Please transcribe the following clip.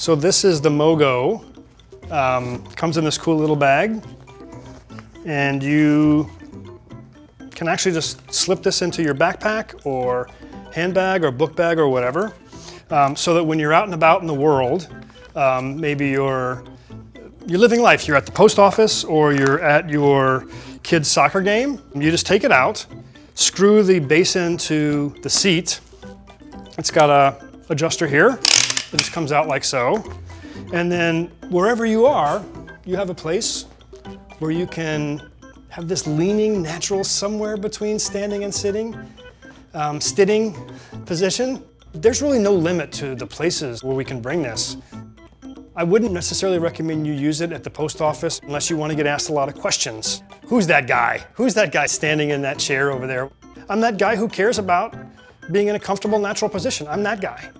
So this is the Mogo. Comes in this cool little bag, and you can actually just slip this into your backpack or handbag or book bag or whatever, so that when you're out and about in the world, maybe you're living life, you're at the post office or you're at your kid's soccer game, you just take it out, screw the base into the seat. It's got a adjuster here. It just comes out like so. And then wherever you are, you have a place where you can have this leaning natural somewhere between standing and sitting, sitting position. There's really no limit to the places where we can bring this. I wouldn't necessarily recommend you use it at the post office unless you want to get asked a lot of questions. Who's that guy? Who's that guy standing in that chair over there? I'm that guy who cares about being in a comfortable, natural position. I'm that guy.